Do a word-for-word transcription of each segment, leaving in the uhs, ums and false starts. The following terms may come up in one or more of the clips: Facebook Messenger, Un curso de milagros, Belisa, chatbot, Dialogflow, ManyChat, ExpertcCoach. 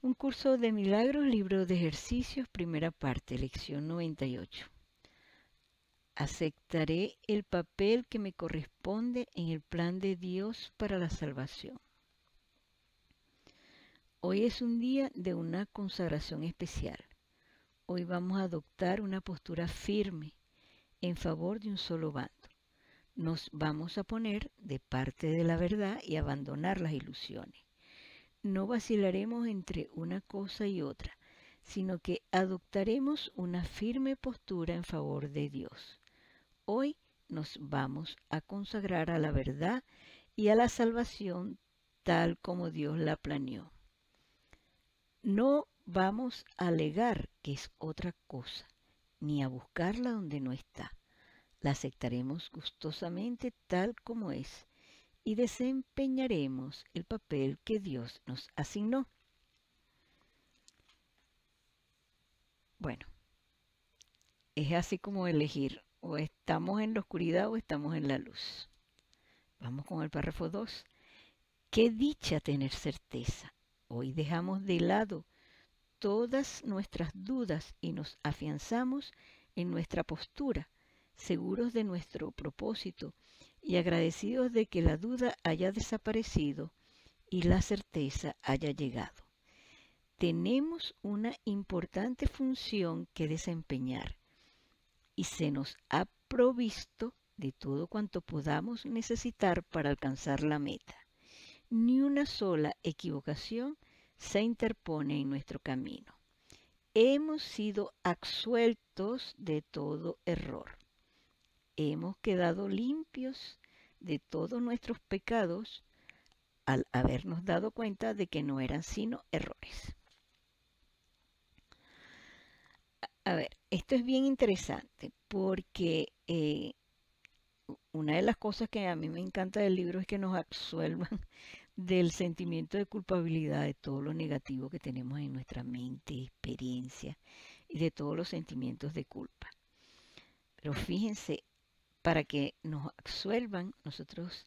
Un curso de milagros, libro de ejercicios, primera parte, lección noventa y ocho. Aceptaré el papel que me corresponde en el plan de Dios para la salvación. Hoy es un día de una consagración especial. Hoy vamos a adoptar una postura firme en favor de un solo bando. Nos vamos a poner de parte de la verdad y abandonar las ilusiones. No vacilaremos entre una cosa y otra, sino que adoptaremos una firme postura en favor de Dios. Hoy nos vamos a consagrar a la verdad y a la salvación tal como Dios la planeó. No vamos a alegar que es otra cosa, ni a buscarla donde no está. La aceptaremos gustosamente tal como es, y desempeñaremos el papel que Dios nos asignó. Bueno, es así como elegir, o estamos en la oscuridad o estamos en la luz. Vamos con el párrafo dos. Qué dicha tener certeza. Hoy dejamos de lado todas nuestras dudas y nos afianzamos en nuestra postura, seguros de nuestro propósito y agradecidos de que la duda haya desaparecido y la certeza haya llegado. Tenemos una importante función que desempeñar y se nos ha provisto de todo cuanto podamos necesitar para alcanzar la meta. Ni una sola equivocación se interpone en nuestro camino. Hemos sido absueltos de todo error. Hemos quedado limpios de todos nuestros pecados al habernos dado cuenta de que no eran sino errores. A ver, esto es bien interesante porque eh, una de las cosas que a mí me encanta del libro es que nos absuelvan del sentimiento de culpabilidad, de todo lo negativo que tenemos en nuestra mente, experiencia y de todos los sentimientos de culpa. Pero fíjense, para que nos absuelvan, nosotros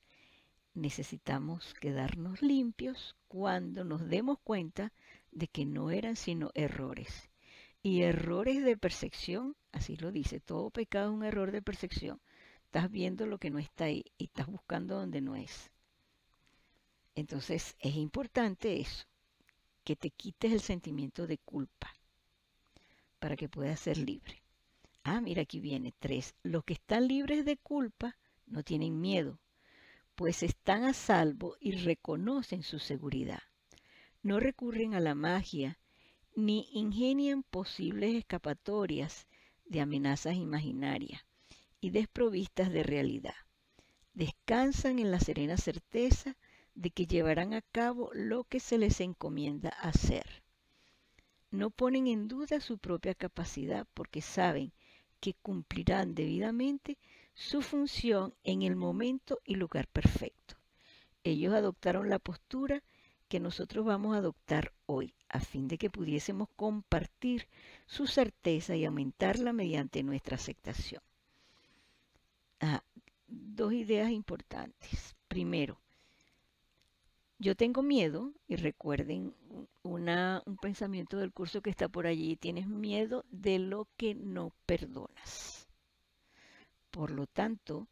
necesitamos quedarnos limpios cuando nos demos cuenta de que no eran sino errores. Y errores de percepción, así lo dice, todo pecado es un error de percepción. Estás viendo lo que no está ahí y estás buscando donde no es. Entonces es importante eso, que te quites el sentimiento de culpa para que puedas ser libre. Ah, mira, aquí viene tres. Los que están libres de culpa no tienen miedo, pues están a salvo y reconocen su seguridad. No recurren a la magia, ni ingenian posibles escapatorias de amenazas imaginarias y desprovistas de realidad. Descansan en la serena certeza de que llevarán a cabo lo que se les encomienda hacer. No ponen en duda su propia capacidad porque saben que cumplirán debidamente su función en el momento y lugar perfecto. Ellos adoptaron la postura que nosotros vamos a adoptar hoy, a fin de que pudiésemos compartir su certeza y aumentarla mediante nuestra aceptación. Ah, dos ideas importantes. Primero, yo tengo miedo, y recuerden una, un pensamiento del curso que está por allí, tienes miedo de lo que no perdonas. Por lo tanto,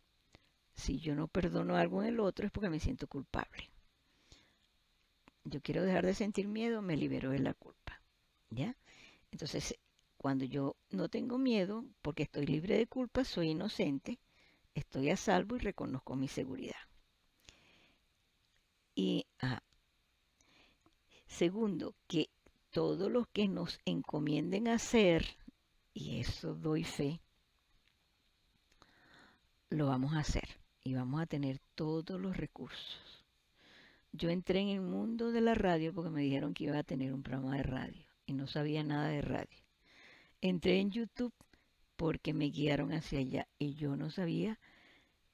si yo no perdono algo en el otro es porque me siento culpable. Yo quiero dejar de sentir miedo, me libero de la culpa, ¿ya? Entonces, cuando yo no tengo miedo, porque estoy libre de culpa, soy inocente, estoy a salvo y reconozco mi seguridad. Y, ajá. Segundo, que todo lo que nos encomienden hacer, y eso doy fe, lo vamos a hacer y vamos a tener todos los recursos. Yo entré en el mundo de la radio porque me dijeron que iba a tener un programa de radio y no sabía nada de radio. Entré en YouTube porque me guiaron hacia allá y yo no sabía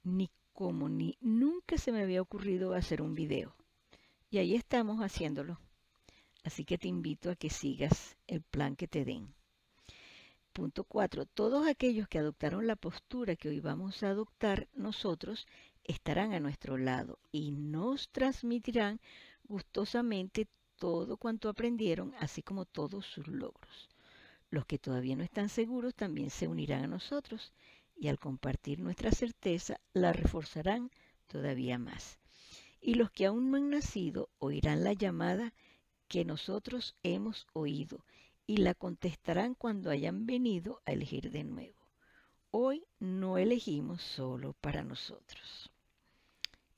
ni cómo. Como ni nunca se me había ocurrido hacer un video. Y ahí estamos haciéndolo. Así que te invito a que sigas el plan que te den. Punto cuatro. Todos aquellos que adoptaron la postura que hoy vamos a adoptar nosotros estarán a nuestro lado y nos transmitirán gustosamente todo cuanto aprendieron, así como todos sus logros. Los que todavía no están seguros también se unirán a nosotros y al compartir nuestra certeza la reforzarán todavía más. Y los que aún no han nacido oirán la llamada que nosotros hemos oído y la contestarán cuando hayan venido a elegir de nuevo. Hoy no elegimos solo para nosotros.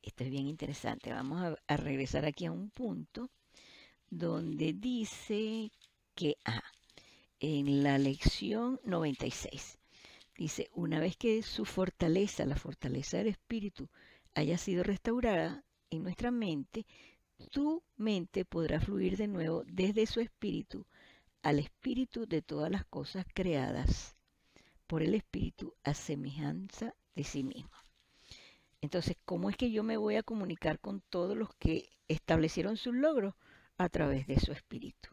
Esto es bien interesante. Vamos a, a regresar aquí a un punto donde dice que, ah, en la lección noventa y seis, dice, una vez que su fortaleza, la fortaleza del espíritu, haya sido restaurada en nuestra mente, tu mente podrá fluir de nuevo desde su espíritu al espíritu de todas las cosas creadas por el espíritu a semejanza de sí mismo. Entonces, ¿cómo es que yo me voy a comunicar con todos los que establecieron sus logros? A través de su espíritu.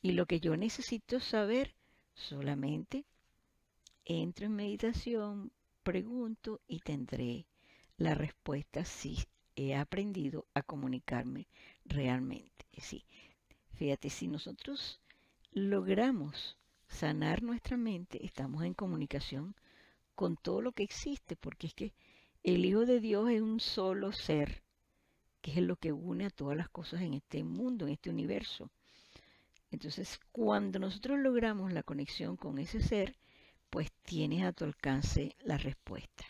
Y lo que yo necesito saber, solamente entro en meditación, pregunto y tendré la respuesta si he aprendido a comunicarme realmente. Sí. Fíjate, si nosotros logramos sanar nuestra mente, estamos en comunicación con todo lo que existe, porque es que el Hijo de Dios es un solo ser, que es lo que une a todas las cosas en este mundo, en este universo. Entonces, cuando nosotros logramos la conexión con ese ser, pues tienes a tu alcance la respuesta.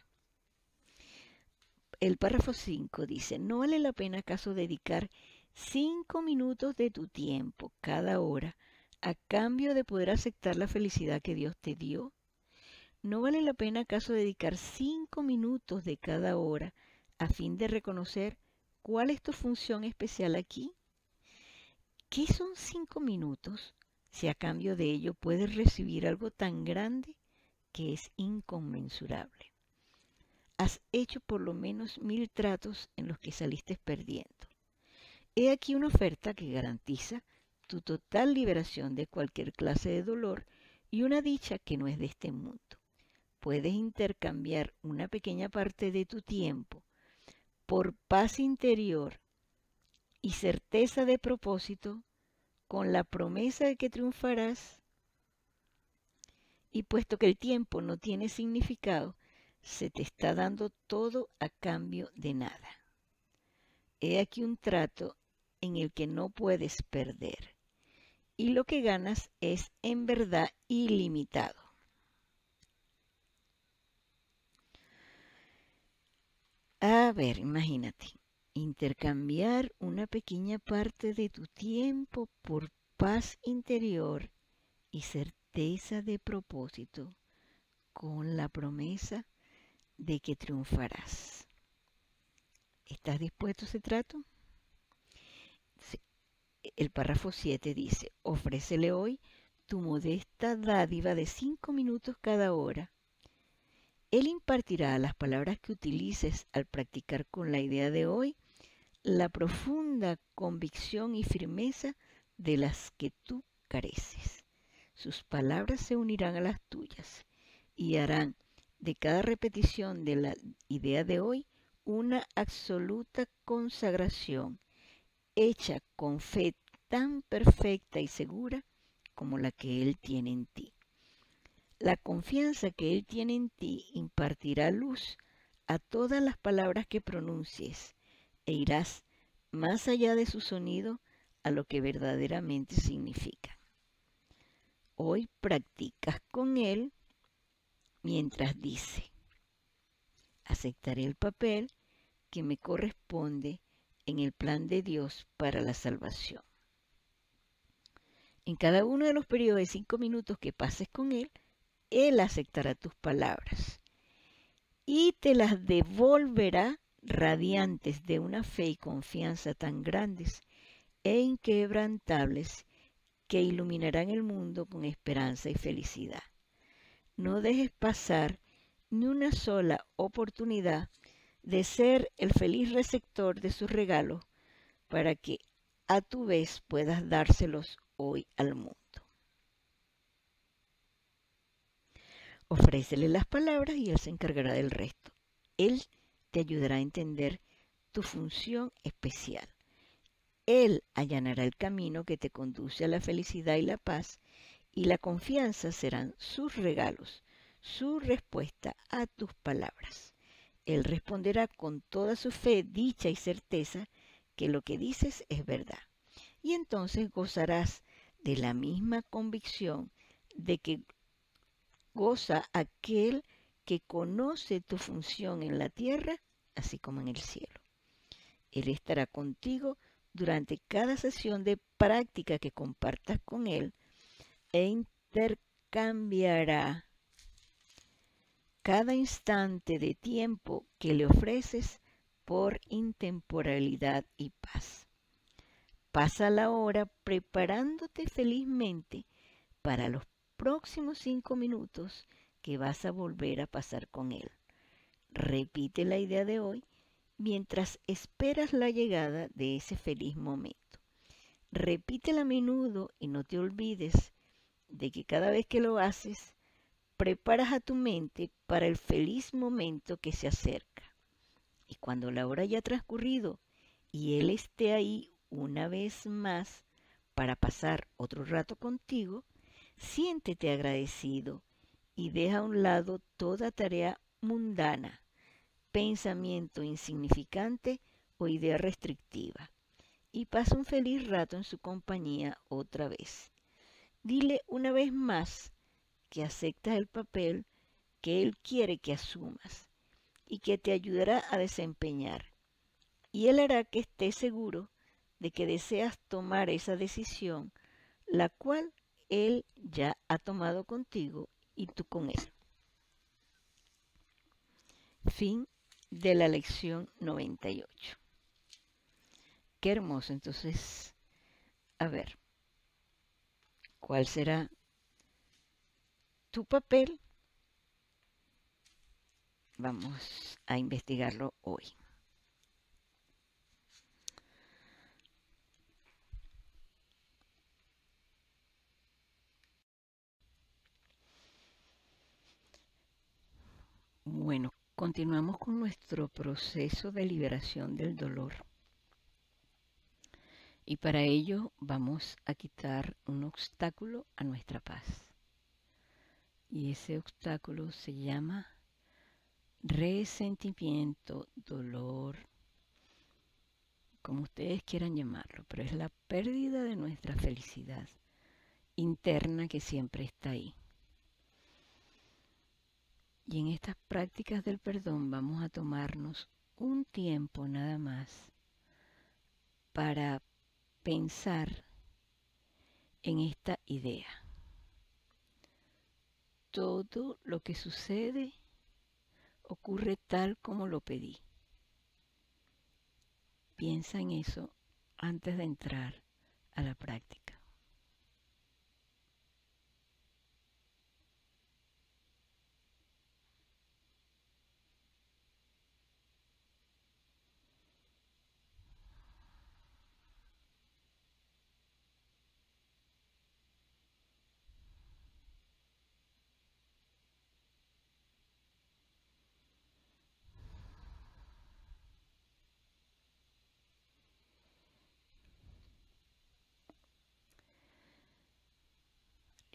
El párrafo cinco dice, ¿no vale la pena acaso dedicar cinco minutos de tu tiempo cada hora a cambio de poder aceptar la felicidad que Dios te dio? ¿No vale la pena acaso dedicar cinco minutos de cada hora a fin de reconocer cuál es tu función especial aquí? ¿Qué son cinco minutos si a cambio de ello puedes recibir algo tan grande que es inconmensurable? Has hecho por lo menos mil tratos en los que saliste perdiendo. He aquí una oferta que garantiza tu total liberación de cualquier clase de dolor y una dicha que no es de este mundo. Puedes intercambiar una pequeña parte de tu tiempo por paz interior y certeza de propósito con la promesa de que triunfarás. Y puesto que el tiempo no tiene significado, se te está dando todo a cambio de nada. He aquí un trato en el que no puedes perder, y lo que ganas es en verdad ilimitado. A ver, imagínate, intercambiar una pequeña parte de tu tiempo por paz interior y certeza de propósito con la promesa de que triunfarás. ¿Estás dispuesto a ese trato? Sí. El párrafo siete dice, ofrécele hoy tu modesta dádiva de cinco minutos cada hora. Él impartirá a las palabras que utilices al practicar con la idea de hoy la profunda convicción y firmeza de las que tú careces. Sus palabras se unirán a las tuyas y harán de cada repetición de la idea de hoy una absoluta consagración hecha con fe tan perfecta y segura como la que Él tiene en ti. La confianza que Él tiene en ti impartirá luz a todas las palabras que pronuncies e irás más allá de su sonido a lo que verdaderamente significa. Hoy practicas con Él mientras dice, aceptaré el papel que me corresponde en el plan de Dios para la salvación. En cada uno de los periodos de cinco minutos que pases con Él, Él aceptará tus palabras y te las devolverá radiantes de una fe y confianza tan grandes e inquebrantables que iluminarán el mundo con esperanza y felicidad. No dejes pasar ni una sola oportunidad de ser el feliz receptor de sus regalos para que a tu vez puedas dárselos hoy al mundo. Ofrécele las palabras y Él se encargará del resto. Él te ayudará a entender tu función especial Él allanará el camino que te conduce a la felicidad y la paz, y la confianza serán sus regalos, su respuesta a tus palabras. Él responderá con toda su fe, dicha y certeza que lo que dices es verdad. Y entonces gozarás de la misma convicción de que goza aquel que conoce tu función en la tierra, así como en el cielo. Él estará contigo durante cada sesión de práctica que compartas con Él e intercambiará cada instante de tiempo que le ofreces por intemporalidad y paz. Pasa la hora preparándote felizmente para los próximos cinco minutos que vas a volver a pasar con Él. Repite la idea de hoy mientras esperas la llegada de ese feliz momento. Repítela a menudo y no te olvides de que cada vez que lo haces, preparas a tu mente para el feliz momento que se acerca. Y cuando la hora haya transcurrido y Él esté ahí una vez más para pasar otro rato contigo, siéntete agradecido y deja a un lado toda tarea mundana, pensamiento insignificante o idea restrictiva, y pasa un feliz rato en su compañía otra vez. Dile una vez más que aceptas el papel que Él quiere que asumas y que te ayudará a desempeñar, y Él hará que estés seguro de que deseas tomar esa decisión, la cual Él ya ha tomado contigo y tú con Él. Fin de la lección noventa y ocho. Qué hermoso. Entonces, a ver, ¿cuál será tu papel? Vamos a investigarlo hoy. Bueno, continuamos con nuestro proceso de liberación del dolor. Y para ello vamos a quitar un obstáculo a nuestra paz. Y ese obstáculo se llama resentimiento, dolor, como ustedes quieran llamarlo, pero es la pérdida de nuestra felicidad interna que siempre está ahí. Y en estas prácticas del perdón vamos a tomarnos un tiempo nada más para pensar en esta idea. Todo lo que sucede ocurre tal como lo pedí. Piensa en eso antes de entrar a la práctica.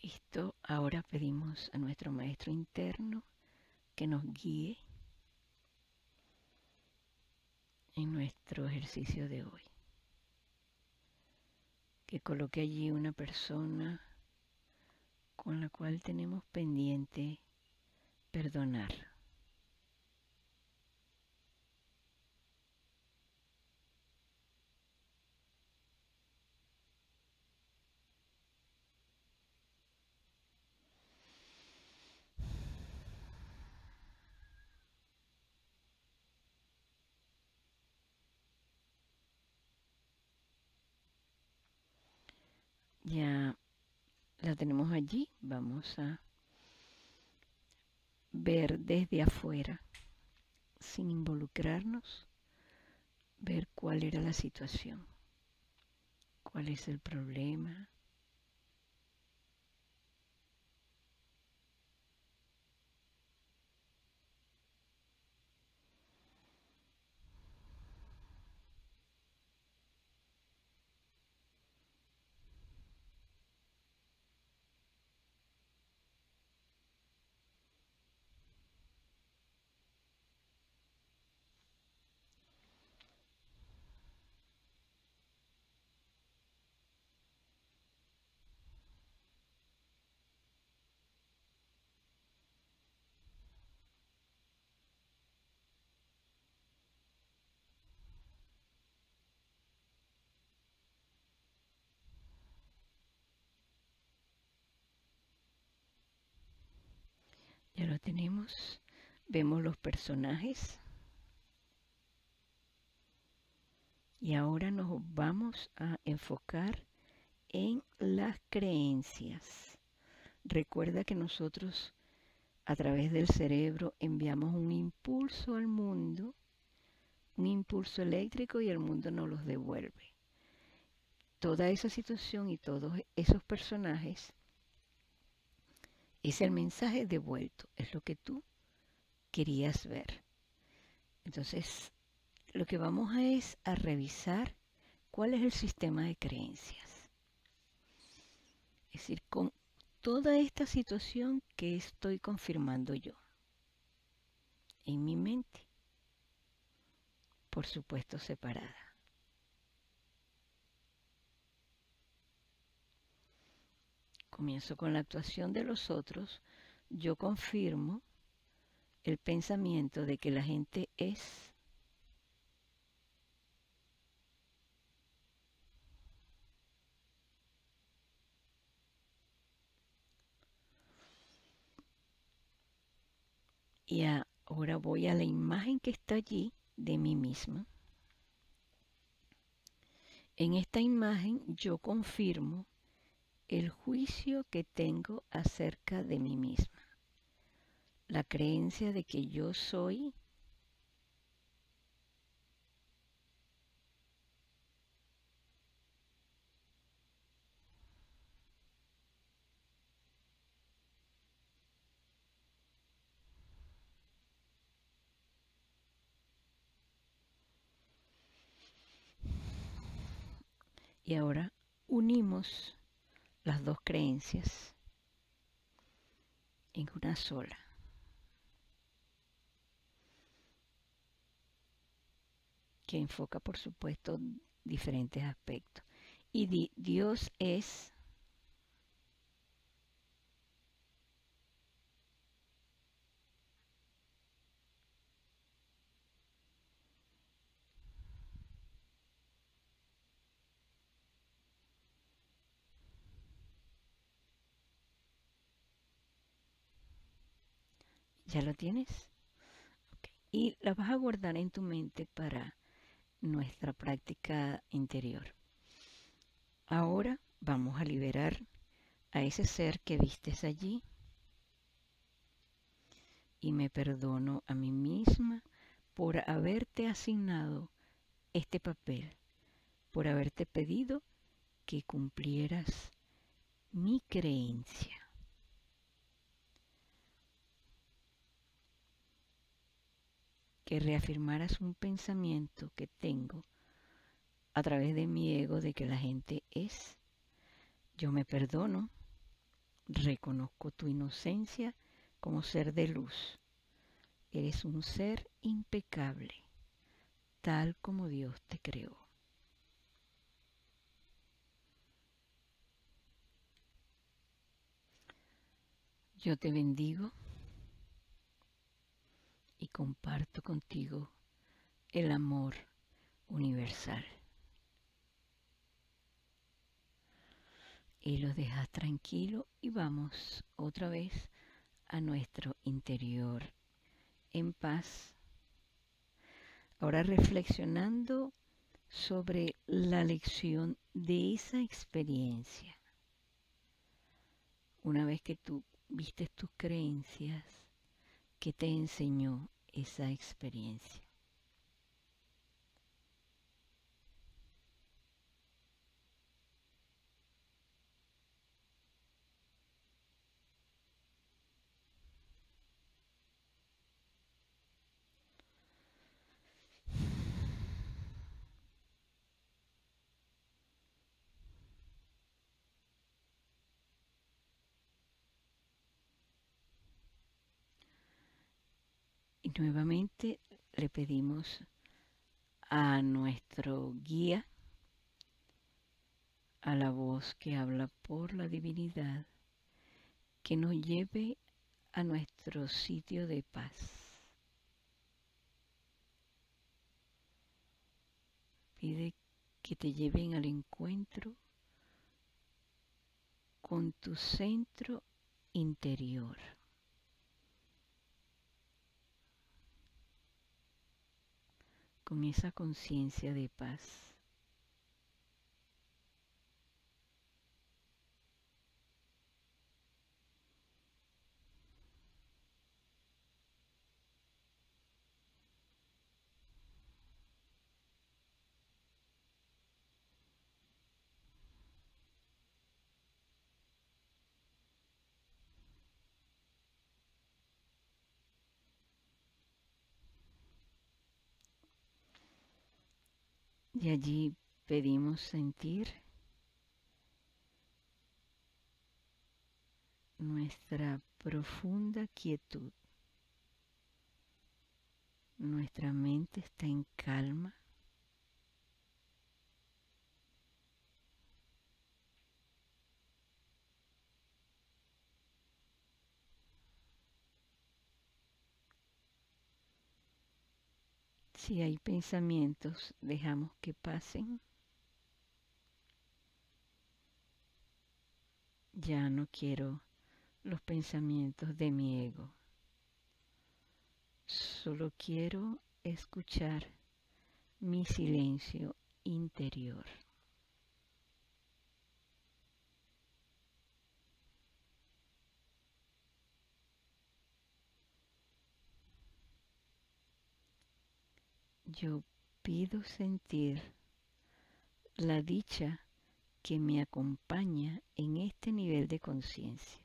Listo, ahora pedimos a nuestro maestro interno que nos guíe en nuestro ejercicio de hoy. Que coloque allí una persona con la cual tenemos pendiente perdonar. Ya la tenemos allí, vamos a ver desde afuera, sin involucrarnos, ver cuál era la situación, cuál es el problema. lo tenemos. Vemos los personajes. Y ahora nos vamos a enfocar en las creencias. Recuerda que nosotros a través del cerebro enviamos un impulso al mundo, un impulso eléctrico, y el mundo nos los devuelve. Toda esa situación y todos esos personajes es el mensaje devuelto, es lo que tú querías ver. Entonces, lo que vamos a es a revisar cuál es el sistema de creencias. Es decir, con toda esta situación que estoy confirmando yo en mi mente, por supuesto separada. Comienzo con la actuación de los otros. Yo confirmo el pensamiento de que la gente es. Y ahora voy a la imagen que está allí de mí misma. En esta imagen yo confirmo el juicio que tengo acerca de mí misma. La creencia de que yo soy y ahora unimos las dos creencias en una sola. Que enfoca, por supuesto, diferentes aspectos. Y di, Dios es. ¿Ya lo tienes? Okay. Y la vas a guardar en tu mente para nuestra práctica interior. Ahora vamos a liberar a ese ser que vistes allí. Y me perdono a mí misma por haberte asignado este papel, por haberte pedido que cumplieras mi creencia. Que reafirmaras un pensamiento que tengo a través de mi ego de que la gente es. Yo me perdono, reconozco tu inocencia como ser de luz. Eres un ser impecable, tal como Dios te creó. Yo te bendigo. Y comparto contigo el amor universal. Y los dejas tranquilo y vamos otra vez a nuestro interior en paz. Ahora reflexionando sobre la lección de esa experiencia. Una vez que tú vistes tus creencias, ¿qué te enseñó esa experiencia? Y nuevamente le pedimos a nuestro guía, a la voz que habla por la divinidad, que nos lleve a nuestro sitio de paz. Pide que te lleven al encuentro con tu centro interior, con esa conciencia de paz. Y allí pedimos sentir nuestra profunda quietud. Nuestra mente está en calma. Si hay pensamientos, dejamos que pasen. Ya no quiero los pensamientos de mi ego. Solo quiero escuchar mi silencio interior. Yo pido sentir la dicha que me acompaña en este nivel de conciencia.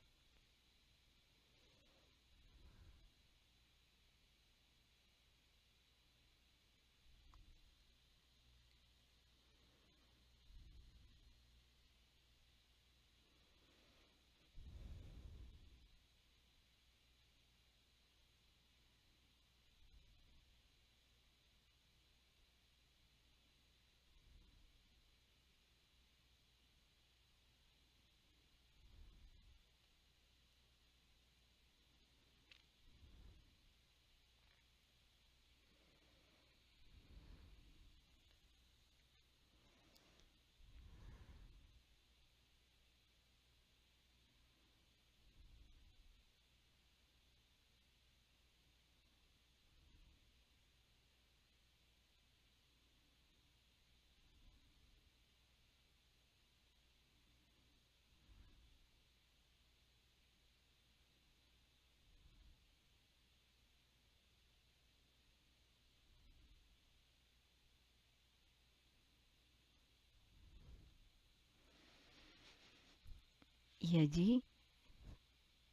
Y allí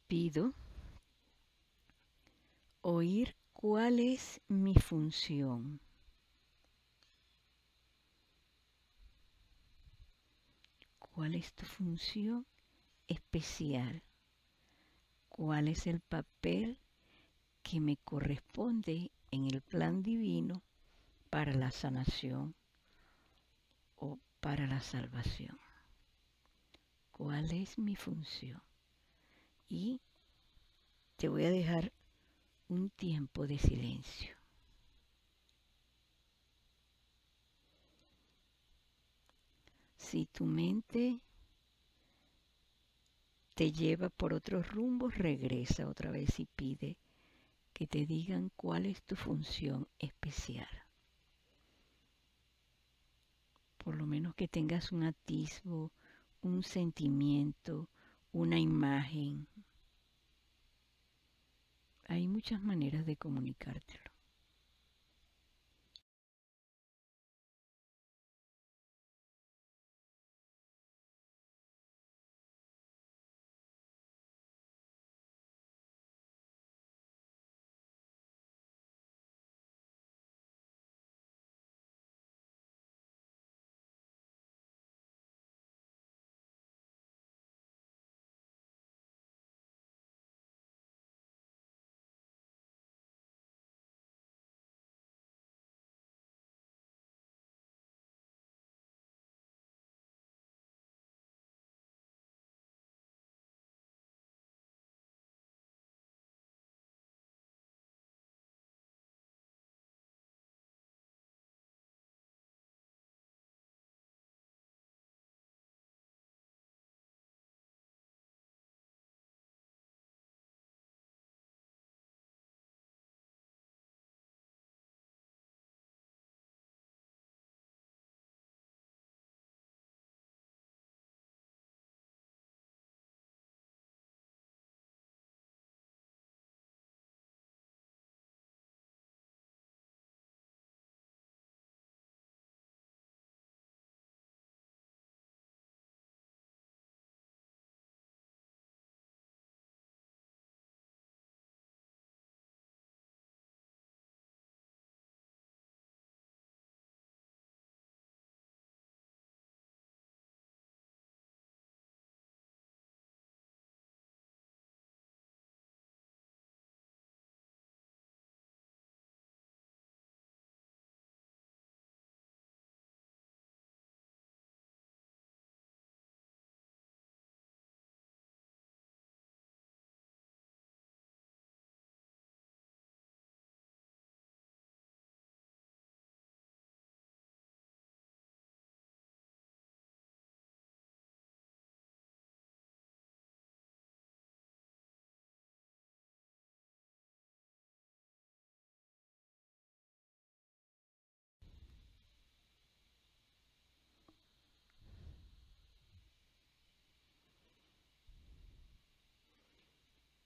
pido oír cuál es mi función, cuál es tu función especial, cuál es el papel que me corresponde en el plan divino para la sanación o para la salvación. ¿Cuál es mi función? Y te voy a dejar un tiempo de silencio. Si tu mente te lleva por otros rumbos, regresa otra vez y pide que te digan cuál es tu función especial. Por lo menos que tengas un atisbo, un sentimiento, una imagen. Hay muchas maneras de comunicártelo.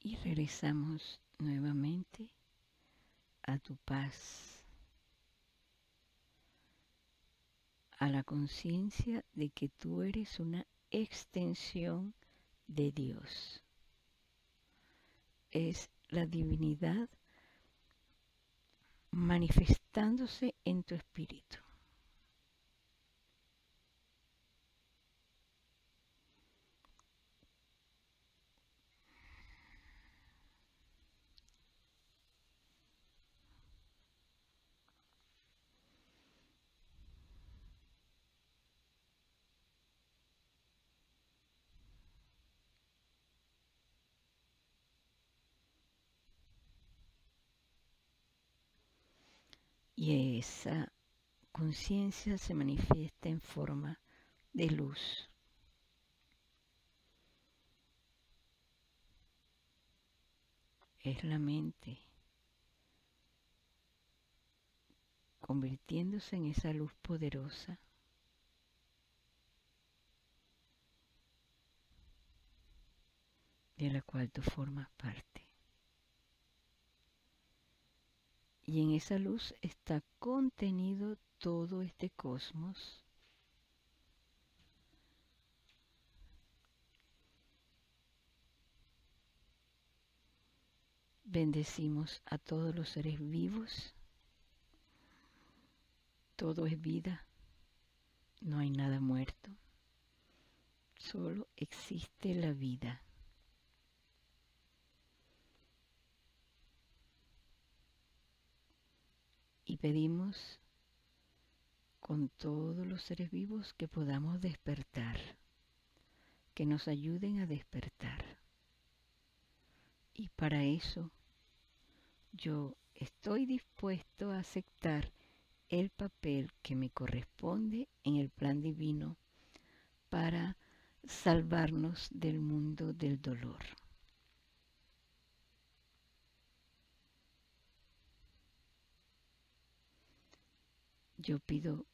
Y regresamos nuevamente a tu paz, a la conciencia de que tú eres una extensión de Dios. Es la divinidad manifestándose en tu espíritu. Y esa conciencia se manifiesta en forma de luz. Es la mente convirtiéndose en esa luz poderosa. De la cual tú formas parte. Y en esa luz está contenido todo este cosmos. Bendecimos a todos los seres vivos. Todo es vida. No hay nada muerto. Solo existe la vida. Y pedimos con todos los seres vivos que podamos despertar, que nos ayuden a despertar. Y para eso yo estoy dispuesto a aceptar el papel que me corresponde en el plan divino para salvarnos del mundo del dolor. Yo pido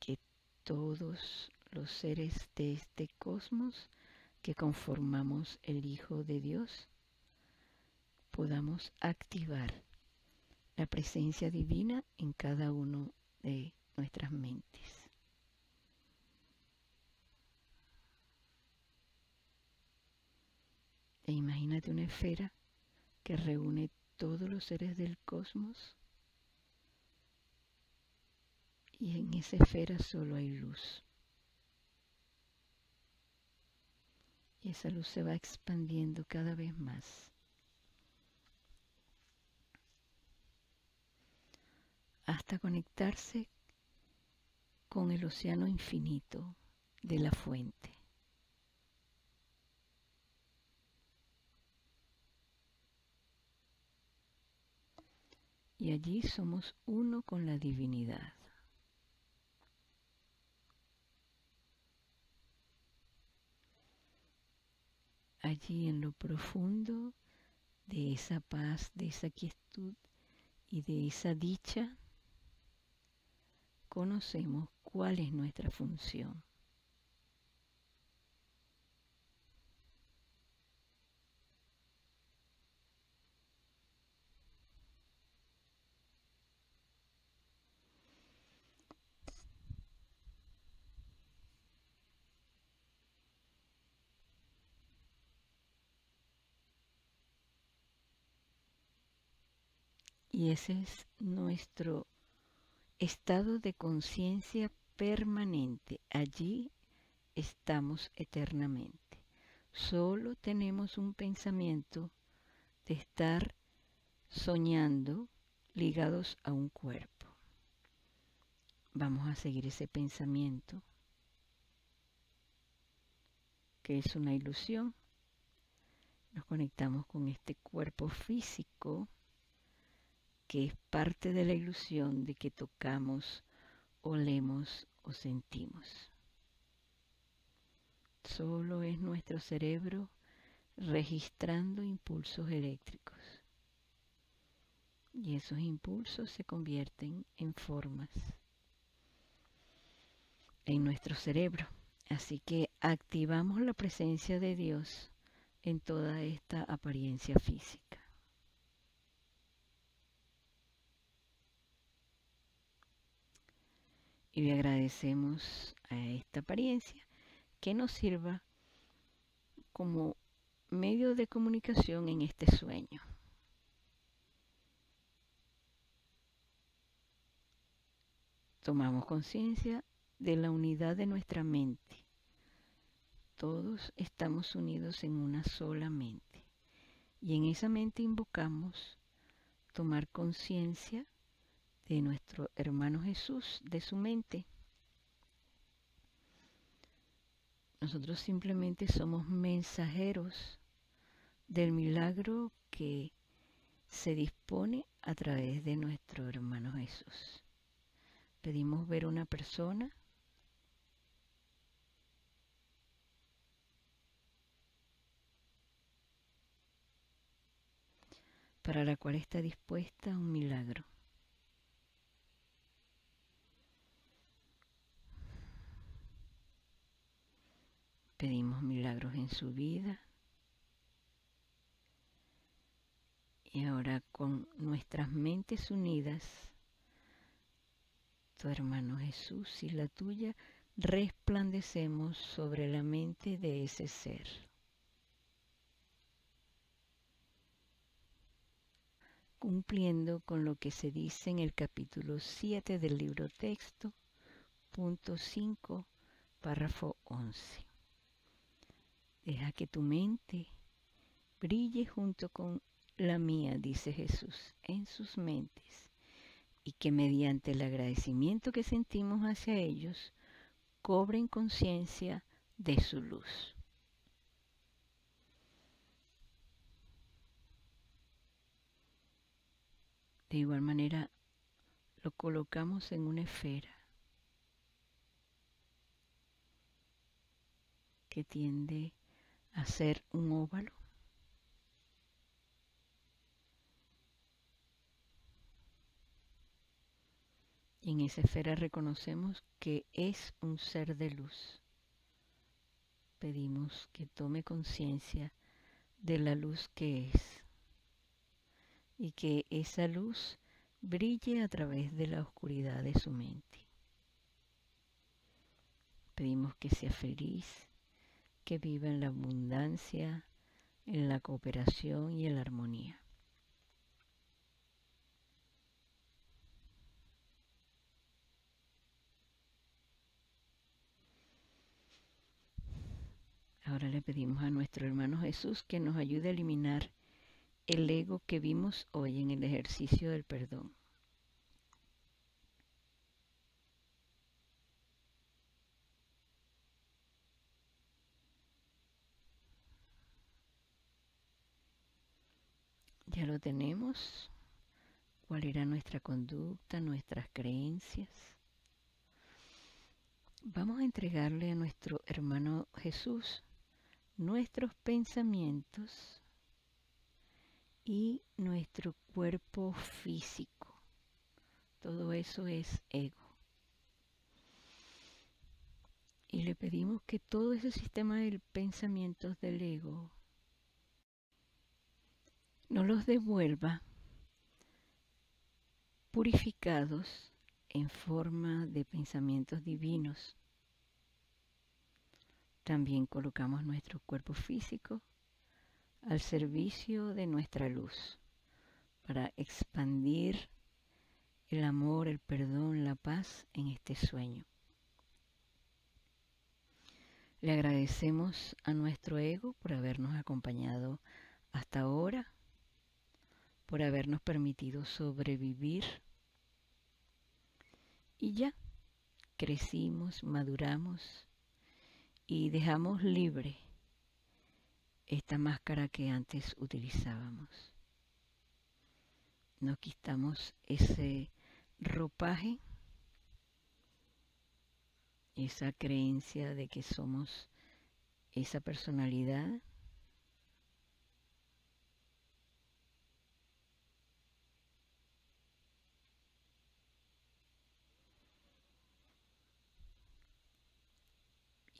que todos los seres de este cosmos que conformamos el Hijo de Dios podamos activar la presencia divina en cada uno de nuestras mentes. E imagínate una esfera que reúne todos los seres del cosmos. Y en esa esfera solo hay luz. Y esa luz se va expandiendo cada vez más. Hasta conectarse con el océano infinito de la fuente. Y allí somos uno con la divinidad. Allí en lo profundo de esa paz, de esa quietud y de esa dicha, conocemos cuál es nuestra función. Y ese es nuestro estado de conciencia permanente. Allí estamos eternamente. Solo tenemos un pensamiento de estar soñando ligados a un cuerpo. Vamos a seguir ese pensamiento, que es una ilusión. Nos conectamos con este cuerpo físico, que es parte de la ilusión de que tocamos, olemos o sentimos. Solo es nuestro cerebro registrando impulsos eléctricos. Y esos impulsos se convierten en formas en nuestro cerebro. Así que activamos la presencia de Dios en toda esta apariencia física. Y le agradecemos a esta apariencia que nos sirva como medio de comunicación en este sueño. Tomamos conciencia de la unidad de nuestra mente. Todos estamos unidos en una sola mente. Y en esa mente invocamos tomar conciencia de nuestro hermano Jesús, de su mente. Nosotros simplemente somos mensajeros del milagro que se dispone a través de nuestro hermano Jesús. Pedimos ver una persona para la cual está dispuesta un milagro. Pedimos milagros en su vida. Y ahora con nuestras mentes unidas, tu hermano Jesús y la tuya, resplandecemos sobre la mente de ese ser. Cumpliendo con lo que se dice en el capítulo siete del libro texto, punto cinco, párrafo once. Deja que tu mente brille junto con la mía, dice Jesús, en sus mentes, y que mediante el agradecimiento que sentimos hacia ellos, cobren conciencia de su luz. De igual manera, lo colocamos en una esfera que tiende hacer un óvalo. Y en esa esfera reconocemos que es un ser de luz. Pedimos que tome conciencia de la luz que es y que esa luz brille a través de la oscuridad de su mente. Pedimos que sea feliz, que viva en la abundancia, en la cooperación y en la armonía. Ahora le pedimos a nuestro hermano Jesús que nos ayude a eliminar el ego que vimos hoy en el ejercicio del perdón. Ya lo tenemos, cuál era nuestra conducta, nuestras creencias. Vamos a entregarle a nuestro hermano Jesús nuestros pensamientos y nuestro cuerpo físico. Todo eso es ego. Y le pedimos que todo ese sistema de pensamientos del ego no los devuelva purificados en forma de pensamientos divinos. También colocamos nuestro cuerpo físico al servicio de nuestra luz para expandir el amor, el perdón, la paz en este sueño. Le agradecemos a nuestro ego por habernos acompañado hasta ahora, por habernos permitido sobrevivir. Y ya, crecimos, maduramos y dejamos libre esta máscara que antes utilizábamos. Nos quitamos ese ropaje, esa creencia de que somos esa personalidad.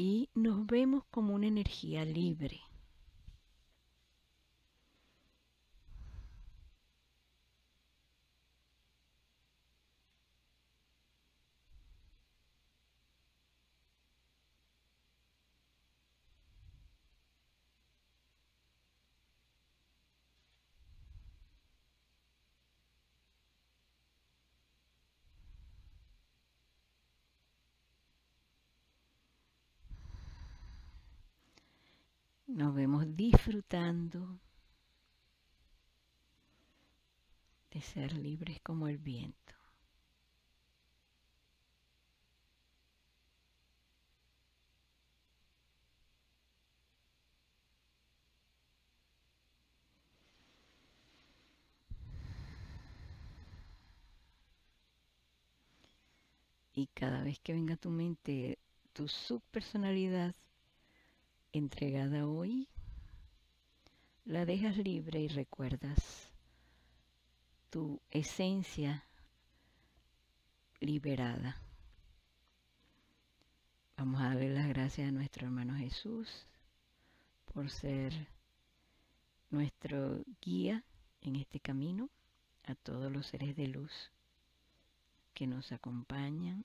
Y nos vemos como una energía libre, Nos vemos disfrutando de ser libres como el viento. Y cada vez que venga a tu mente tu subpersonalidad entregada hoy, la dejas libre y recuerdas tu esencia liberada. Vamos a darle las gracias a nuestro hermano Jesús por ser nuestro guía en este camino, a todos los seres de luz que nos acompañan,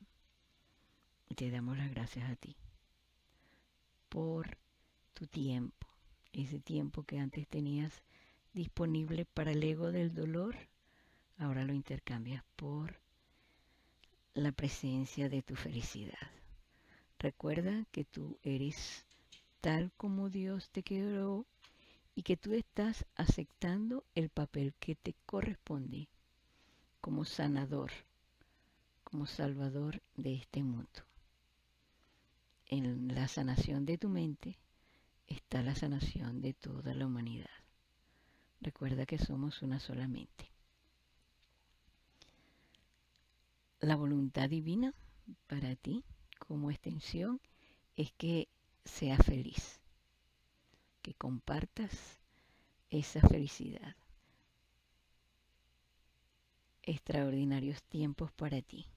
y te damos las gracias a ti por tu tiempo, ese tiempo que antes tenías disponible para el ego del dolor, ahora lo intercambias por la presencia de tu felicidad. Recuerda que tú eres tal como Dios te creó y que tú estás aceptando el papel que te corresponde como sanador, como salvador de este mundo. En la sanación de tu mente está la sanación de toda la humanidad. Recuerda que somos una sola mente. La voluntad divina para ti como extensión es que seas feliz, que compartas esa felicidad. Extraordinarios tiempos para ti.